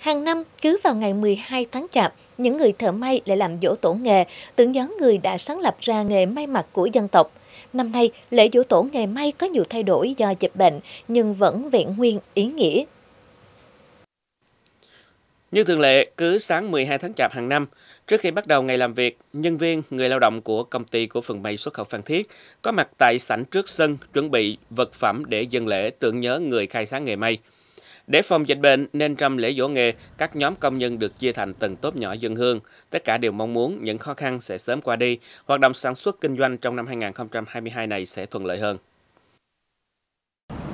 Hàng năm, cứ vào ngày 12 tháng Chạp, những người thợ may lại làm giỗ tổ nghề, tưởng nhớ người đã sáng lập ra nghề may mặc của dân tộc. Năm nay, lễ giỗ tổ nghề may có nhiều thay đổi do dịch bệnh, nhưng vẫn vẹn nguyên ý nghĩa. Như thường lệ, cứ sáng 12 tháng Chạp hàng năm, trước khi bắt đầu ngày làm việc, nhân viên, người lao động của Công ty Cổ phần May Xuất khẩu Phan Thiết có mặt tại sảnh trước sân chuẩn bị vật phẩm để dâng lễ tưởng nhớ người khai sáng nghề may. Để phòng dịch bệnh nên trong lễ giỗ nghề, các nhóm công nhân được chia thành từng tốp nhỏ dâng hương. Tất cả đều mong muốn những khó khăn sẽ sớm qua đi, hoạt động sản xuất kinh doanh trong năm 2022 này sẽ thuận lợi hơn.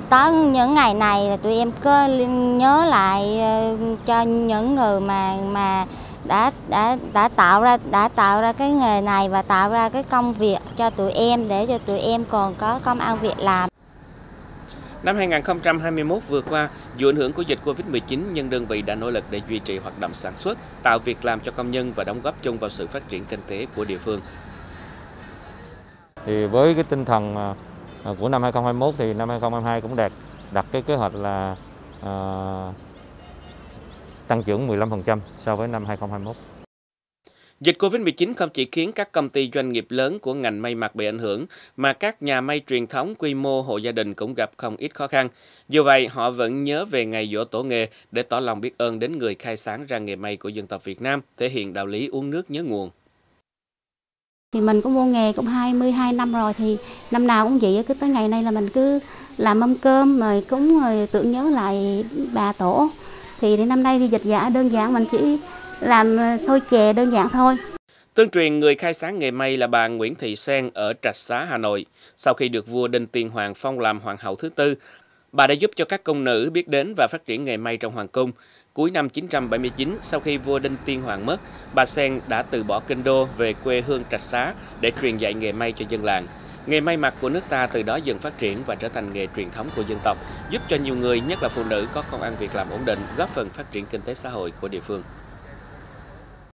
Có những ngày này là tụi em cứ nhớ lại cho những người mà đã tạo ra cái nghề này và tạo ra cái công việc cho tụi em để cho tụi em còn có công ăn việc làm. Năm 2021 vừa qua, dù ảnh hưởng của dịch Covid-19 nhưng đơn vị đã nỗ lực để duy trì hoạt động sản xuất, tạo việc làm cho công nhân và đóng góp chung vào sự phát triển kinh tế của địa phương. Thì với cái tinh thần của năm 2021 thì năm 2022 cũng đặt cái kế hoạch là tăng trưởng 15% so với năm 2021. Dịch Covid-19 không chỉ khiến các công ty doanh nghiệp lớn của ngành may mặc bị ảnh hưởng, mà các nhà may truyền thống quy mô hộ gia đình cũng gặp không ít khó khăn. Dù vậy, họ vẫn nhớ về ngày giỗ tổ nghề để tỏ lòng biết ơn đến người khai sáng ra nghề may của dân tộc Việt Nam, thể hiện đạo lý uống nước nhớ nguồn. Thì mình cũng mua nghề cũng 22 năm rồi, thì năm nào cũng vậy, cứ tới ngày nay là mình cứ làm mâm cơm rồi cũng tưởng nhớ lại bà tổ. Thì đến năm nay thì dịch giả đơn giản, mình chỉ làm xôi chè đơn giản thôi. Tương truyền người khai sáng nghề may là bà Nguyễn Thị Sen ở Trạch Xá, Hà Nội. Sau khi được vua Đinh Tiên Hoàng phong làm hoàng hậu thứ tư, bà đã giúp cho các công nữ biết đến và phát triển nghề may trong hoàng cung. Cuối năm 979, sau khi vua Đinh Tiên Hoàng mất, bà Sen đã từ bỏ kinh đô về quê hương Trạch Xá để truyền dạy nghề may cho dân làng. Nghề may mặc của nước ta từ đó dần phát triển và trở thành nghề truyền thống của dân tộc, giúp cho nhiều người, nhất là phụ nữ, có công ăn việc làm ổn định, góp phần phát triển kinh tế xã hội của địa phương.